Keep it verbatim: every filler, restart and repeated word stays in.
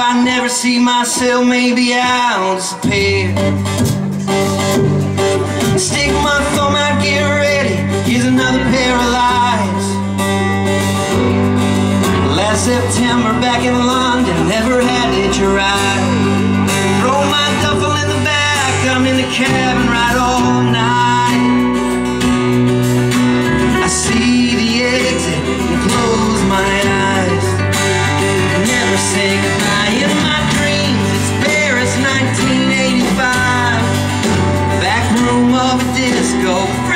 I never see myself, maybe I'll disappear. Stick my thumb out, get ready, here's another pair of lies. Last September back in London, never had it right. Throw my duffel in the back, I'm in the cabin right all night. I see the exit and close my eyes. Never say goodbye in my dreams. It's Paris nineteen eighty-five. Back room of a disco.